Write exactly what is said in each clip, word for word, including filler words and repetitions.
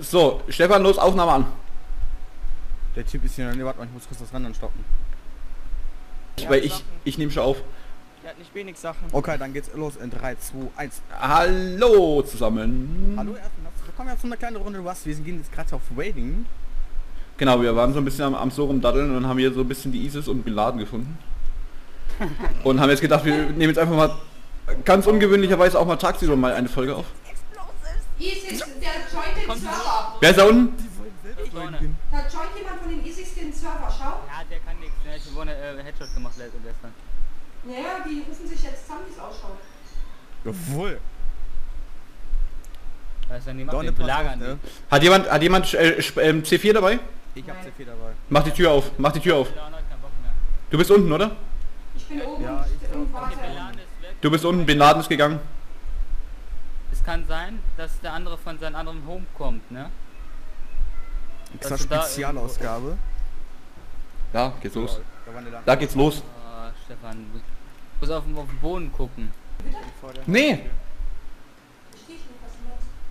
So, Stefan, los, Aufnahme an. Der Typ ist hier in der Nähe, warte mal, ich muss kurz das Rennen stoppen. Ich, weil ich, ich nehme schon auf. Der hat nicht wenig Sachen. Okay, dann geht's los in drei, zwei, eins. Hallo zusammen. Hallo erstmal. Wir kommen jetzt zu einer kleinen Runde Rust. Wir gehen jetzt gerade auf Raiding. Genau, wir waren so ein bisschen am, am so rumdaddeln und haben hier so ein bisschen die ISIS und Bin Laden gefunden. Und haben jetzt gedacht, wir nehmen jetzt einfach mal ganz ungewöhnlicherweise auch mal tagsüber mal eine Folge auf. ISIS, der joint den Server. Wer ist da unten? Ich da joint jemand von den ISIS den Server, schau. Ja, der kann nichts. Ne? Ich wurde äh, Headshot gemacht gestern. Naja, die rufen sich jetzt Zombies ausschauen. Jawohl. Da ist ja niemand, den belagern, ne? Hat jemand, hat jemand äh, C vier dabei? Ich hab Nein. C vier dabei. Mach die Tür auf, mach die Tür auf. Du bist unten, oder? Ich bin oben. Ja, ich bin warte. Du bist unten, Bin Laden ist gegangen. Kann sein, dass der andere von seinem anderen Home kommt, ne? Extra Spezialausgabe. Da geht's los. Da geht's los. Oh, Stefan, du musst auf den, auf den Boden gucken. Nee!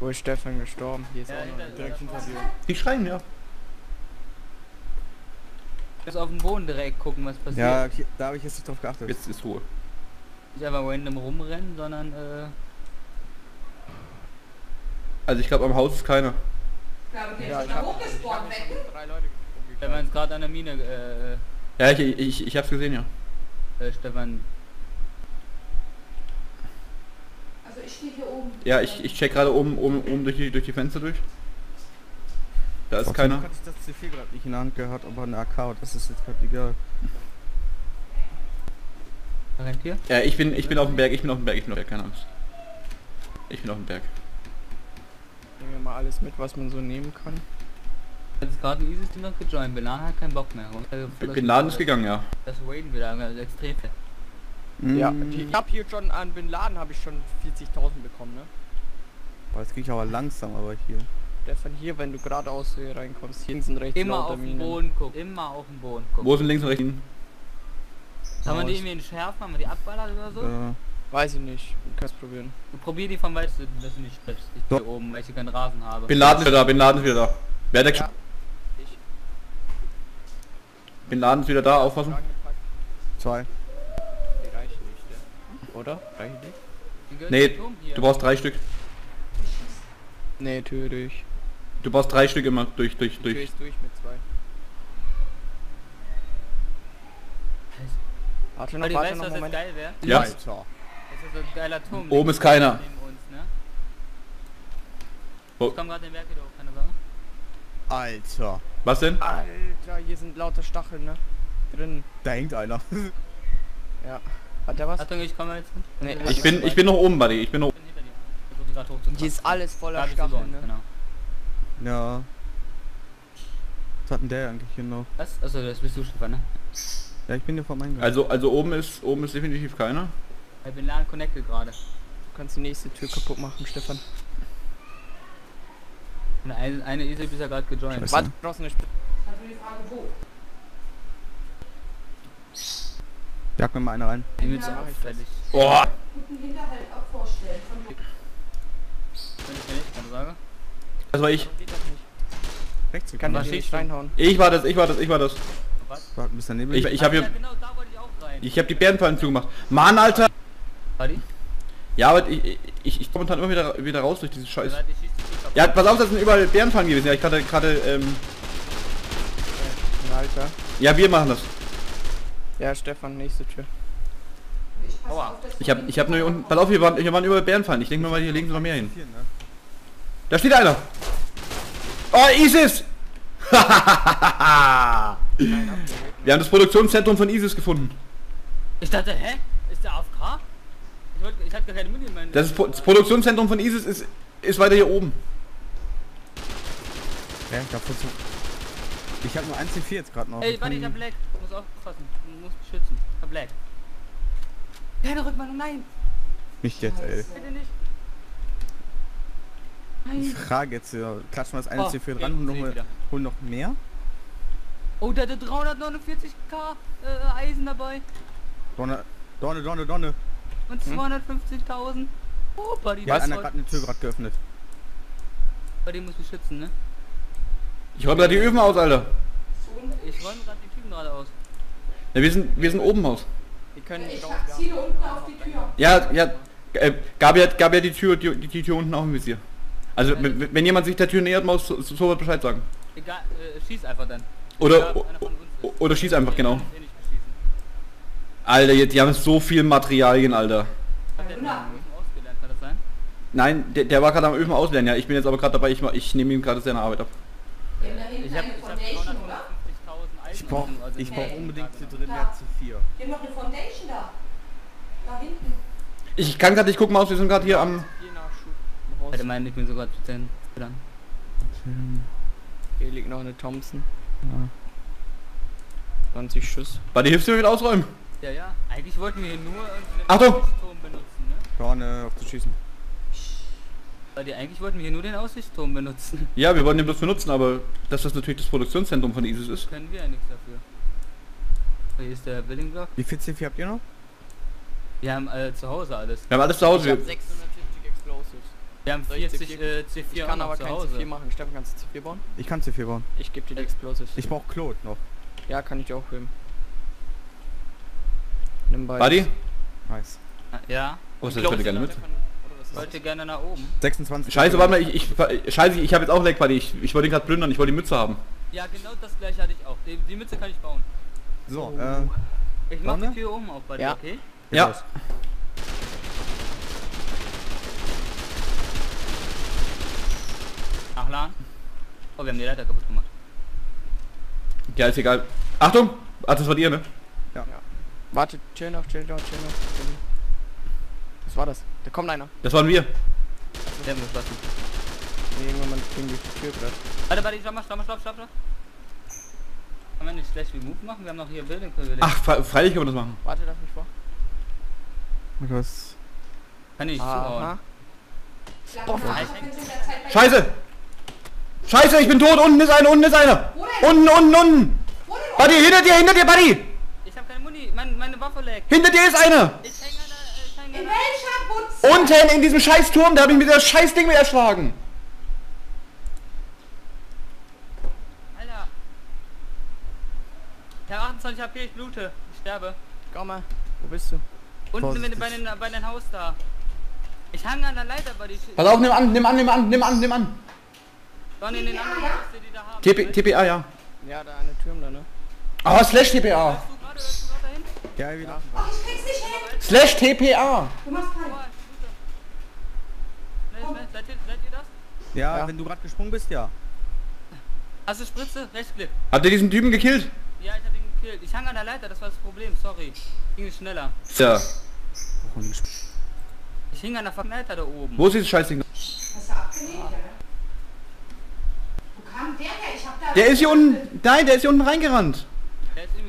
Wo ist Stefan gestorben? Hier ist ja, auch noch hinter, direkt hinter dir. Die schreien, ja. Du musst auf den Boden direkt gucken, was passiert. Ja, okay, da habe ich jetzt nicht drauf geachtet. Jetzt ist Ruhe. Nicht einfach random rumrennen, sondern äh... Also ich glaube am Haus ist keiner. Ja, okay, ja, ich hab, hochgespawnt, ich hab drei Leute Stefan ist gerade an der Mine. Äh, ja, ich, ich, ich hab's gesehen, ja. Äh, Stefan. Also ich stehe hier oben. Ja, ich, ich check gerade oben, oben, oben durch, die, durch die Fenster durch. Da ist keiner. Ich hatte das C vier gerade nicht in der Hand gehört, aber eine A K, das ist jetzt gerade egal. Rennt hier? Ja, ich bin, ich bin auf dem Berg, ich bin auf dem Berg, ich bin auf dem Berg, keine Angst. Ich bin auf dem Berg. Nehmen wir mal alles mit, was man so nehmen kann. Das ist gerade ein ISIS Team noch gejoint. Bin Laden hat keinen Bock mehr. Also Bin Laden ist gegangen, ja. Das Raiden wieder, also extrem. Mm. Ja, ich hab hier schon an Bin Laden habe ich schon vierzigtausend bekommen, ne? Boah, jetzt ging ich aber langsam, aber hier. Der von hier, wenn du geradeaus hier reinkommst, hier sind rechts immer auf den Boden gucken. Immer auf den Boden gucken. Wo sind links und rechts? Haben wir die irgendwie in Schärfen? Haben wir die abballert oder so? Ja. Weiß ich nicht, du kannst probieren. Du probier die vom Weißen, dass du nicht triffst. Ich bin hier oben, weil ich hier keinen Rasen habe. Bin Laden wieder da, Bin Laden wieder da. Wer hat der ja. Ich. Bin Laden wieder da, aufpassen. Zwei. Die reichen nicht, ne? Oder? Reichen nicht? Nee, du brauchst drei Stück. Nee, Tür durch. Du brauchst drei Stück immer durch, durch, durch. Tür ist durch mit zwei. Warte noch, warte noch, Moment. Ja. So ein geiler Turm. Oben ist keiner. Uns, ne? Oh. Ich komm gerade den Berg wieder hoch, keine Sorge. Alter. Was denn? Alter, hier sind lauter Stacheln, ne? Drin. Da hängt einer. Ja. Hat der was? Achtung, ich komme jetzt. Nee, ich bin, ich bin noch oben, Buddy. Ich bin noch oben. Hier ist alles voller Stacheln, ne? Genau. Ja. Was hat denn der eigentlich hier noch? Was? Achso, das bist du, Stefan, ne? Ja, ich bin hier vor meinem. Also, also oben ist, oben ist definitiv keiner. Ich bin Laden connected gerade. Du kannst die nächste Tür kaputt machen, Stefan. Eine, eine ISIS ist ja gerade gejoint. Was? Warte, brauchst du nicht. Also die Frage, wo? Jag mir mal eine rein. Ich bin ja fertig. Boah! Guten Hinterhalt auch vorstellen. Das war ich. Rechts, ich kann da nicht reinhauen. Ich war das, ich war das, ich war das. Was? Ich, ich hab hier... Ich hab die Bärenfallen zugemacht. Mann, Alter! Buddy? Ja, aber ich, ich, ich, ich komme dann immer wieder, wieder raus durch diesen Scheiß. Ja, pass auf, das sind überall Bärenfallen gewesen. Ja, ich hatte gerade, ähm... Alter. Ja, wir machen das. Ja, Stefan, nächste Tür. Ich hab, ich hab nur hier unten... Pass auf, hier waren, hier waren überall Bärenfallen. Ich denke nur mal, hier legen sie noch mehr hin. Da steht einer! Oh, ISIS! Wir haben das Produktionszentrum von ISIS gefunden. Ich dachte, hä? Ist der A F K? Ich, wollt, ich hatte gar keine Mühe in meinen... Das, ist po das Produktionszentrum von ISIS ist, ist weiter hier oben. Ja, ich hab dazu. Ich hab nur eins C vier jetzt gerade noch. Ey, warte, ich hab Lag. Ich muss aufpassen. Ich muss mich schützen. Ich hab Lag. Keine Rückmeldung, nein! Nicht jetzt, ey. Bitte nicht. Nein. Ich frage jetzt, klatschen wir das eins C vier dran und holen noch mehr? Oh, der hatte dreihundertneunundvierzigtausend äh, Eisen dabei. Donne, Donne, Donne, Donne. Und zweihundertfünfzigtausend. Oh, bei dem. Ja, einer gerade eine Tür gerade geöffnet. Bei dem muss ich schützen, ne? Ich räume da die Öfen aus, Alter. Ich räume gerade die Typen gerade aus. Ja, wir sind, wir sind oben aus. Wir können nicht raus. Ich ziehe unten auf die Tür. Ja, ja. Äh, gab ja, gab ja die Tür, die, die Tür unten auch im Visier. Also, ja, wenn, wenn jemand sich der Tür nähert, muss so, so was Bescheid sagen. Egal, äh, schieß einfach dann. Oder, egal, oder schieß einfach, genau. Alter, jetzt, die haben so viel Materialien, Alter. Hat der ja. Öfen ausgelernt, kann das sein? Nein, der, der war gerade am Öfen auslernen, ja. Ich bin jetzt aber gerade dabei, ich, ich nehme ihm gerade seine Arbeit ab. Ich habe ich brauche ich brauch unbedingt hier drin mehr zu vier. Wir haben noch eine Foundation da. Da hinten. Ich kann gerade nicht gucken, aus wir sind gerade hier am... Warte mal, ich bin sogar zu zehn. Hier liegt noch eine Thompson. Ja. zwanzig Schuss. Warte, hilfst du mir wieder ausräumen? Ja, ja. Eigentlich wollten wir hier nur... Achtung! Aussichtsturm benutzen, ne? Vorne auf zu schießen. Weil die, eigentlich wollten wir hier nur den Aussichtsturm benutzen. Ja, wir wollten den bloß benutzen, aber dass das natürlich das Produktionszentrum von ISIS ist. Können wir ja nichts dafür. Hier ist der Building Block. Wie viel C vier habt ihr noch? Wir haben äh, zu Hause alles. Wir haben alles zu Hause. Ich hab sechshundertsiebzig Explosives. Wir haben vierzig äh, C vier. Ich kann aber kein C vier machen. Stefan, kannst du C vier bauen? Ich kann C vier bauen. Ich gebe dir die Explosives. Ich brauch Claude noch. Ja, kann ich auch filmen. Nimm bei. Buddy? Nice. Ja. Oh, ich würde gerne mit. Wollte gerne nach oben. sechsundzwanzig. Scheiße, warte mal, ich, ich scheiße, ich habe jetzt auch Lag, Buddy. Ich, ich wollte ihn gerade plündern, ich wollte die Mütze haben. Ja, genau das gleiche hatte ich auch. Die, die Mütze kann ich bauen. So, oh. äh... Ich mach die Tür oben auf, Buddy, ja. Okay? Ja. Los. Ach, lang. Oh, wir haben die Leiter kaputt gemacht. Ja, ist egal. Achtung! Ah, das war dir, ne? Ja. Ja. Warte, chill noch, chill noch, chill noch. Was war das? Da kommt einer. Das waren wir. Der muss lassen. Nee, irgendwann mal ging durch die Tür gerade. Warte, warte, schau mal, schau mal, schau mal, schau mal. Kann man nicht schlecht wie Move machen? Wir haben noch hier Building Privilege. Ach, fre freilich können wir das machen. Warte, lass mich vor. Das kann ich zuhauen. Boah, Scheiße! Scheiße, ich bin tot! Unten ist einer, unten ist einer! Unten, unten, unten! Buddy, hinter dir, hinter dir, Buddy! Ich hab keine Muni, mein, meine Waffe lag. Hinter dir ist einer! Ich häng einer, äh, in welcher Butze? Unten in diesem scheiß Turm, da hab ich mir das scheiß Ding mit erschlagen! Alter! Ich hab achtundzwanzig H P, ich blute, ich sterbe. Komm mal, wo bist du? Unten bei, bei den bei den Haus da. Ich hang an der Leiter, aber die... Pass auf, nimm an, nimm an, nimm an, nimm an, nimm an. Dann in den anderen Haus, die da haben. T P, T P A, ja. Ja, da eine Türm da, ne? Ah, oh, slash T P A. Hörst du gerade, hörst du gerade dahin? Ja, wieder. Oh, ich krieg's nicht hin. Slash T P A. Du machst keinen. Seid ihr das? Ja, ja, wenn du gerade gesprungen bist, ja. Hast du Spritze? Rechtsklick. Habt ihr diesen Typen gekillt? Ja, ich hab ihn gekillt. Ich hang an der Leiter, das war das Problem, sorry. Ging schneller. Ja. Ich hing an der fucking Leiter da oben. Wo ist dieses Scheißding? Hast du abgelehnt, ah. Wo kam der her? Ich hab da... Der ist hier unten... Nein, der ist hier unten reingerannt.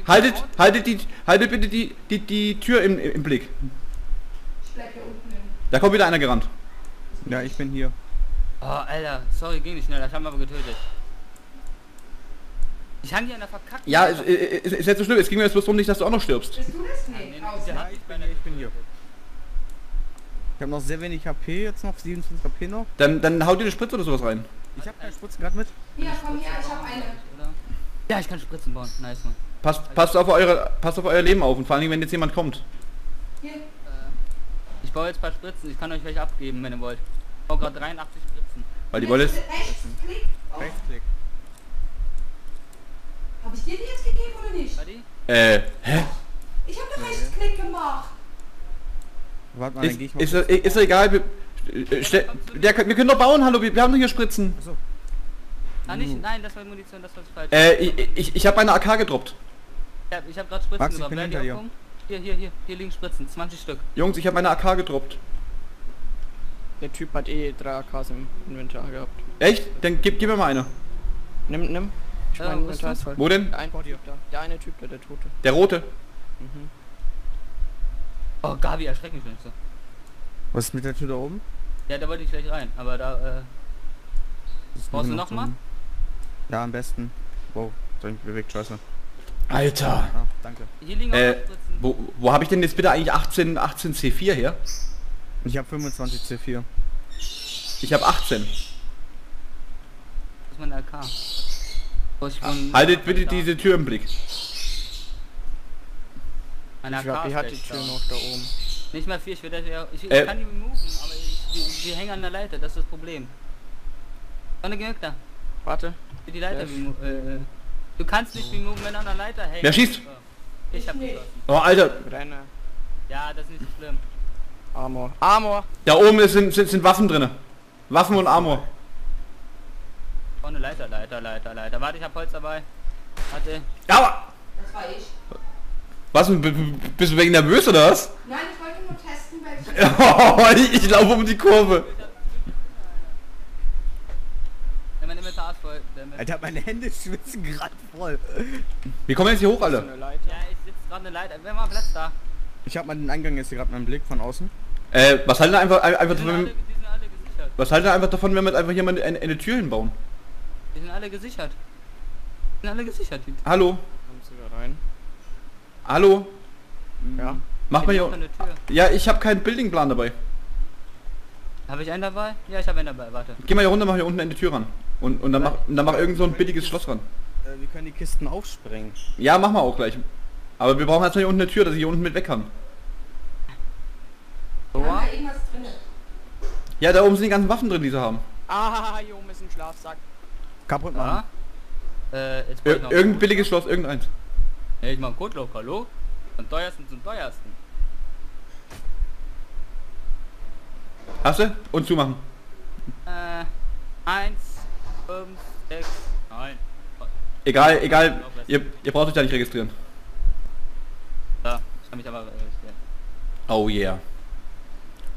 Haltet, haltet die... Haltet bitte die... Die, die Tür im, im Blick. Ich bleib hier unten hin. Da kommt wieder einer gerannt. Ja, ich bin hier. Oh, Alter. Sorry, ging nicht schneller. Ich hab ihn aber getötet. Ich hang hier an der verkackten... Ja, ist, ist, ist jetzt so schlimm. Es ging mir jetzt bloß darum nicht, dass du auch noch stirbst. Bist du das nicht? Nein, nee, ja, ich, bin, ich bin hier. Ich habe noch sehr wenig H P, jetzt noch siebenundzwanzig H P noch. Dann, dann haut ihr eine Spritze oder sowas rein. Ich habe keine Spritzen gerade mit. Ja, komm her, ich habe eine. Ja, ich kann Spritzen bauen. Nice, man. Passt, passt, auf eure, passt auf euer Leben auf und vor allen Dingen, wenn jetzt jemand kommt. Hier. Ich baue jetzt ein paar Spritzen, ich kann euch welche abgeben, wenn ihr wollt. Ich baue gerade dreiundachtzig Spritzen. Weil die Wolle ist... Rechtsklick. Rechtsklick. Hab ich dir die jetzt gegeben oder nicht? Äh, hä? Ich hab doch Rechtsklick gemacht. Warte mal, dann geh ich mal. Ist, ist, ist egal, wir, äh, stell, der, wir können doch bauen, hallo, wir, wir haben doch hier Spritzen. Achso. Ah, nicht, nein, das war Munition, das war falsch. Äh, ich, ich, ich hab eine A K gedroppt. Ja, ich hab grad Spritzen Max, gedroppt. Bleib hier, hier, hier, hier, hier liegen Spritzen, zwanzig Stück. Jungs, ich hab meine A K gedroppt. Der Typ hat eh drei A Ks im Inventar gehabt. Echt? Dann gib, gib mir mal eine. Nimm, nimm. Ich mein Inventar ist voll. Wo denn? Der eine Typ da, der eine Typ da, der Tote. Der Rote? Mhm. Oh, Gabi, erschreck mich nicht so. Was ist mit der Tür da oben? Ja, da wollte ich gleich rein, aber da, äh... Brauchst du nochmal? Ja, am besten. Wow, Ding bewegt, scheiße. Alter! Ah, danke. Hier liegen äh, wo wo habe ich denn jetzt bitte eigentlich achtzehn, achtzehn C vier her? Ich habe fünfundzwanzig C vier. Ich habe achtzehn. Das ist mein L K. So, ich ah, haltet bitte da. diese Tür im Blick. Mein L K, ich glaub, ich hatte die Tür da. noch da oben. Nicht mal vier, ich, will, ich, ich äh, kann die moven, aber ich, wir, wir hängen an der Leiter, das ist das Problem. Sonne genügt da. Warte. Für die Leiter äh, du kannst nicht wie moven, wenn du an der Leiter hängst. Wer schießt? Ich hab geschossen. Oh, Alter. Ja, das ist nicht so schlimm. Armor. Armor! Da oben ist, sind, sind, sind Waffen drin. Waffen und Armor. Oh, eine Leiter, Leiter, Leiter, Leiter. Warte, ich hab Holz dabei. Warte. Aua! Das war ich. Was? Bist du wegen nervös oder was? Nein, ich wollte nur testen, weil ich... Oh, ich laufe um die Kurve. Ja, mein Inventar ist voll. Alter, meine Hände schwitzen gerade voll. Wir kommen jetzt hier hoch, alle. Ja, ich sitze gerade eine Leiter. Wer war Platz da? Ich hab mal den Eingang jetzt hier gerade mit dem Blick von außen. Äh, was halten wir einfach, ein, einfach davon, alle, wenn, was halten wir einfach davon, wenn wir jetzt einfach hier mal eine, eine, eine Tür hinbauen? Wir sind alle gesichert. Wir sind alle gesichert. Hallo. Kommst du da rein? Hallo. Ja. Mach ich mal hier. Eine Tür. Ja, ich habe keinen Buildingplan dabei. Habe ich einen dabei? Ja, ich habe einen dabei. Warte. Geh mal hier runter, mach hier unten eine Tür ran. Und und dann Nein. mach, und dann mach irgend so ein billiges Schloss ran. Äh, wir können die Kisten aufsprengen. Ja, machen wir auch gleich. Aber wir brauchen jetzt hier unten eine Tür, dass ich hier unten mit weg kann. So. Haben wir irgendwas drin? Ja, da oben sind die ganzen Waffen drin, die sie haben. Ah, hier oben ist ein Schlafsack. Kaputt machen. Ah. Äh, jetzt Ir irgendein billiges Schloss, irgendeins. Ja, ich mach einen Kotloch, hallo? Am teuersten zum teuersten. Hast du? Und zumachen. Äh, eins, fünf, sechs, neun. Egal, egal, ihr, ihr braucht euch da nicht registrieren. Ja, ich kann mich aber registrieren. Oh yeah.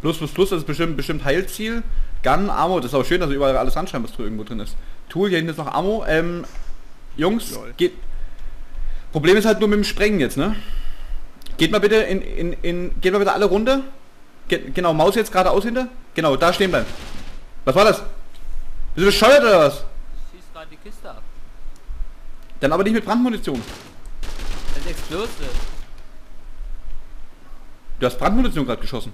Plus, plus, plus, das ist bestimmt, bestimmt Heilziel. Gun, Ammo, das ist auch schön, dass überall alles anscheinend, was irgendwo drin ist. Tool, hier hinten ist noch Ammo. Ähm, Jungs, Lol. geht... Problem ist halt nur mit dem Sprengen jetzt, ne? Geht mal bitte in, in, in, geht mal bitte alle runter. Ge genau, Maus jetzt geradeaus hinter. Genau, da stehen bleiben. Was war das? Bist du bescheuert oder was? Ich schieß gerade die Kiste ab. Dann aber nicht mit Brandmunition. Das ist explosive. Du hast Brandmunition gerade geschossen.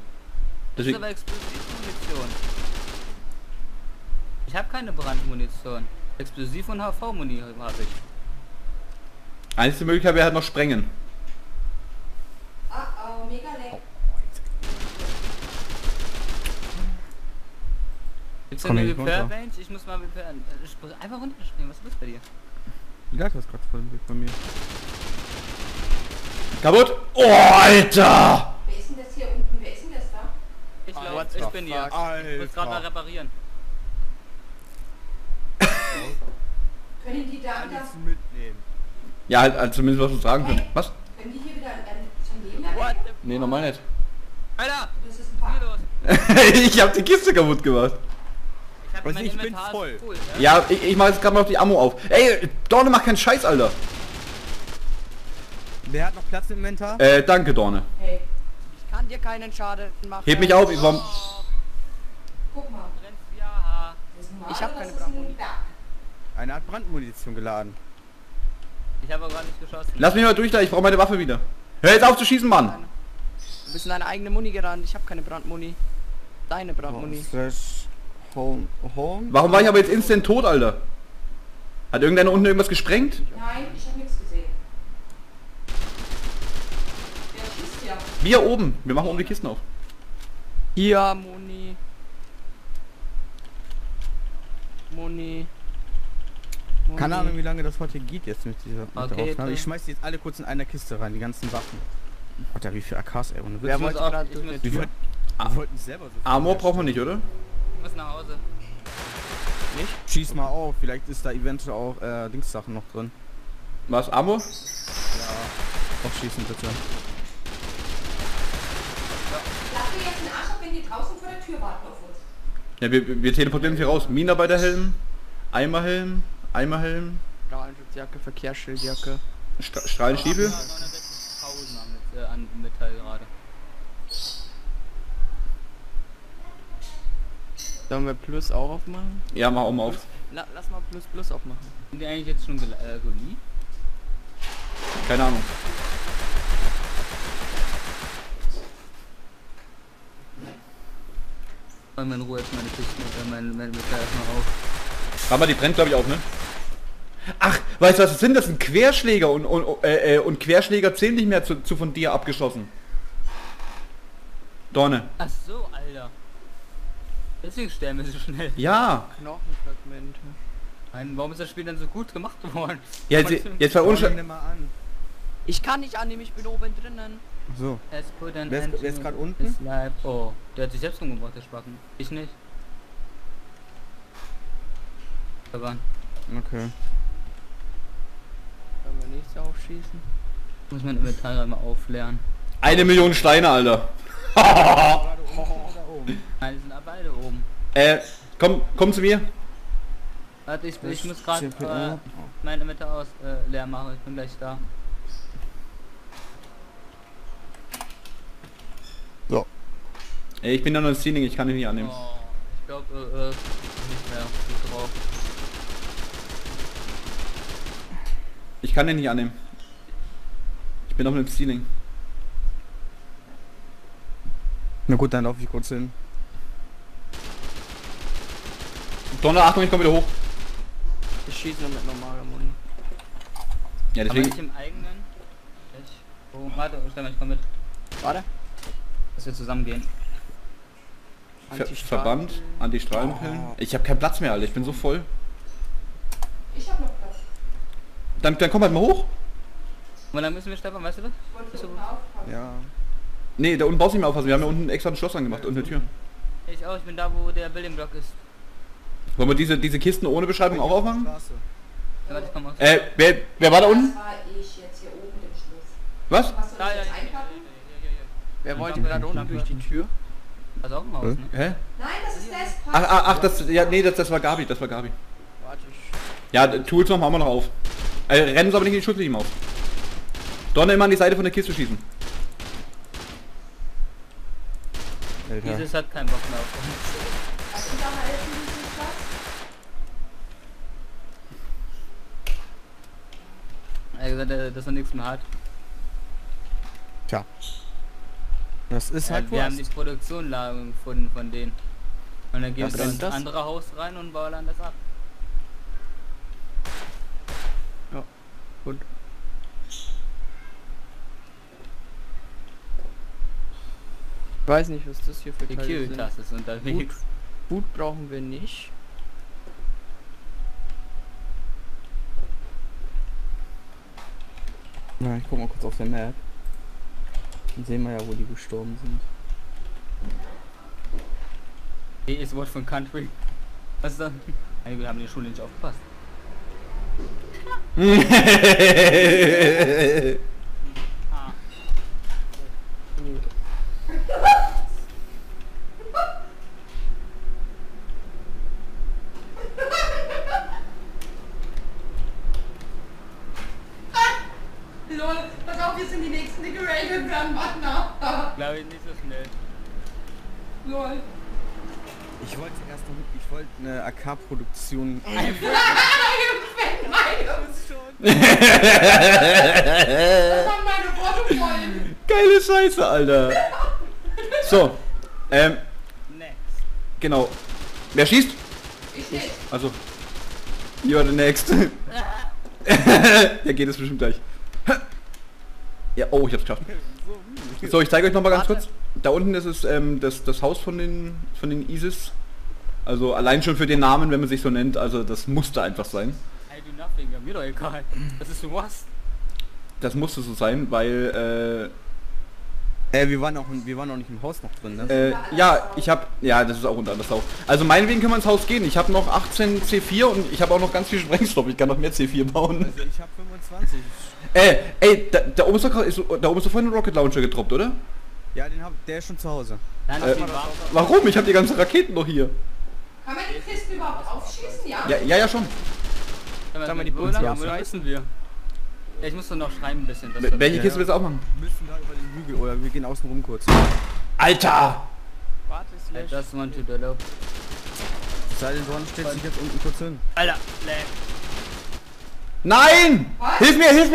Deswegen... Das ist aber Explosivmunition. Ich habe keine Brandmunition. Explosiv- und H V-Munition habe ich. Einzige Möglichkeit wäre halt noch sprengen. Oh oh, mega leck. Gibt's denn eine Repair-Range? Ich muss mal repairen. Einfach runterspringen, was ist das bei dir? Ja, das ist gerade voll im Weg bei mir. Kaputt! Oh, Alter! Wer ist denn das hier unten? Wer ist denn das da? Ich glaube, ich bin hier. Ich muss gerade mal reparieren. Können die da und das mitnehmen? Ja, halt, halt zumindest was uns sagen können. Hey, was? Können die hier wieder ein What? Nee, normal nicht. Alter! Das ist ein Fahrer. Ich hab die Kiste kaputt gemacht. Ich, hab ich bin voll. Cool, ja, ja, ich, ich mach jetzt gerade mal auf die Ammo auf. Ey, Dorne, mach keinen Scheiß, Alter. Wer hat noch Platz im Inventar? Äh, danke, Dorne. Hey. Ich kann dir keinen Schaden machen. Heb mich auf, ich war... Oh. Guck mal. Ich hab keine Brandmunition. Einer hat Brandmunition geladen. Ich habe aber gar nicht geschossen. Lass mich mal durch da, ich brauche meine Waffe wieder. Hör jetzt auf zu schießen, Mann! Du bist in deine eigene Muni gerannt, ich habe keine Brandmuni. Deine Brandmuni. Home, home. Warum war ich aber jetzt instant tot, Alter? Hat irgendeiner unten irgendwas gesprengt? Nein, ich habe nichts gesehen. Wer schießt ja? Wir oben, wir machen oben die Kisten auf. Hier, Muni. Muni. Keine Ahnung, wie lange das heute geht jetzt mit dieser okay, Aufnahme. Ich schmeiß die jetzt alle kurz in einer Kiste rein, die ganzen Waffen. Alter, wie viel A Ks, ey. Und wir wollten selber so Armor brauchen wir nicht, oder? Ich muss nach Hause. Nicht? Schieß okay. mal auf, vielleicht ist da eventuell auch äh, Dingssachen noch drin. Was, Armor? Ja. Auch schießen, bitte. Lass dir jetzt den Arsch ab, wenn die draußen vor der Tür warten auf uns. Ja, wir, wir teleportieren hier raus. Minenarbeiterhelm, Eimerhelm. Eimerhelm, Strahlenschutzjacke, Verkehrsschildjacke, Stra Strahlenstiefel. neunundsechzigtausend äh, an Metall gerade. Sollen wir Plus auch aufmachen? Ja, mach auch mal auf. La lass mal Plus Plus aufmachen. Sind die eigentlich jetzt schon äh, geleakt? Keine Ahnung. Ich räume in Ruhe jetzt meine Kiste, äh, meine Metall erstmal auf. Aber die brennt, glaube ich, auch, ne? Ach, weißt du was das sind? Das sind Querschläger und, und, äh, und Querschläger zählen nicht mehr zu, zu von dir abgeschossen. Dorne. Ach so, Alter. Deswegen sterben wir so schnell. Ja. Knochenfragmente. Nein, warum ist das Spiel dann so gut gemacht worden? Ja, jetzt, jetzt war uns an. Ich kann nicht annehmen, ich bin oben drinnen. So. Wer ist, ist gerade unten? Oh, der hat sich selbst umgebracht, der Spacken. Ich nicht. Da waren. Okay. Können wir nichts aufschießen? Muss man Inventar einmal aufleeren. Eine Million Steine, Alter. Gerade unten oder oben? Nein, die sind beide oben. Äh, komm, komm zu mir. Warte, ich, ich muss gerade äh, meine Inventar aus äh, leer machen. Ich bin gleich da. So. Ich bin da noch Stealing, ich kann dich nicht annehmen. Oh, ich glaube, äh, äh, nicht mehr gut drauf. Ich kann den nicht annehmen. Ich bin auf einem Stealing. Na gut, dann laufe ich kurz hin. Donner, Achtung, ich komme wieder hoch. Ich schieße nur mit normaler Muni. Ja, deswegen... Aber nicht im eigenen? Ich... Oh, warte, ich komme mit. Warte. Dass wir zusammen gehen. Ver Verband, Antistrahlenpillen. Oh. Ich habe keinen Platz mehr, Alter. Ich bin so voll. Ich hab noch Platz. Dann, dann komm halt mal hoch. Und dann müssen wir, Stefan, weißt du das? Ich wollte aufpassen. Ja. Nee, da unten brauchst du nicht mehr aufpassen. Wir haben ja unten extra ein Schloss angemacht, ja, und eine Tür. Ich auch. Ich bin da, wo der Building Block ist. Wollen wir diese, diese Kisten ohne Beschreibung auch aufmachen? Ja, warte, ich komm raus. Äh, wer, wer war da unten? Das war ich jetzt hier oben mit dem Schloss. Was? Was soll ich jetzt einpacken? Wer wollte da unten durch die Tür? Das ist auch ein Haus, ne? Hä? Nein, das ist das. Ach, ach, ach, das, ja, nee, das, das war Gabi, das war Gabi. Warte. Ja, Tools machen wir noch auf. Äh, rennen Sie aber nicht in die Schutzlinie auf. Donner, immer an die Seite von der Kiste schießen. Alter. Dieses hat keinen Bock mehr auf uns. Hast du da mal diesen Platz? Er hat gesagt, dass er nichts mehr hat. Tja. Das ist halt, ja, wir haben die Produktion gefunden von denen. Und dann gehen wir ins andere Haus rein und bauen das ab. Ja, gut. Ich weiß nicht, was das hier für die Kill-Taste ist unterwegs. Gut, gut brauchen wir nicht. Na, ich guck mal kurz auf den Map. Dann sehen wir ja, wo die gestorben sind. Hey, ist Wort von Country. Was ist das? Hey, wir haben in der Schule nicht aufgepasst. Ah. Lol, pass auf, wir sind die nächsten decorated dran, Mann. Glaube ich nicht so schnell. Lol. Ich wollte erst noch, ich wollte eine A K-Produktion. Ich bin das waren meine Worte voll. Geile Scheiße, Alter. So, ähm. Next. Genau. Wer schießt? Ich nicht. Also. You're the next. Ja, geht es bestimmt gleich. Ja, oh, ich hab's geschafft. So, ich zeige euch noch mal ganz kurz. Da unten ist es ähm, das, das Haus von den, von den ISIS. Also allein schon für den Namen, wenn man sich so nennt. Also das musste einfach sein. I do nothing, mir doch egal. Das ist was. Das musste so sein, weil... Äh, äh, wir waren auch wir waren auch nicht im Haus noch drin, ne? Äh, ja, ich hab... Ja, das ist auch unter anderem auch. Also meinetwegen können wir ins Haus gehen. Ich habe noch achtzehn C vier und ich habe auch noch ganz viel Sprengstoff. Ich kann noch mehr C vier bauen. Also ich habe fünfundzwanzig. Ey, ey, da, da oben ist doch, da oben ist doch vorhin ein Rocket Launcher getroppt, oder? Ja, den hab, der ist schon zu Hause. Nein, äh, warum? Ich hab die ganzen Raketen noch hier. Kann man die Kisten überhaupt aufschießen? Ja, ja, ja, ja schon. Sag mal, die Bullen reißen wir. Ja, ich muss doch noch schreiben ein bisschen. Das welche Kiste willst du auch machen? Wir müssen da über den Hügel, oder wir gehen außen rum kurz. Alter! Warte, Slash. Das man to develop. Sei denn, Sonne stellt sich jetzt unten kurz hin. Alter, Slash. Nein! Was? Hilf mir, hilf mir!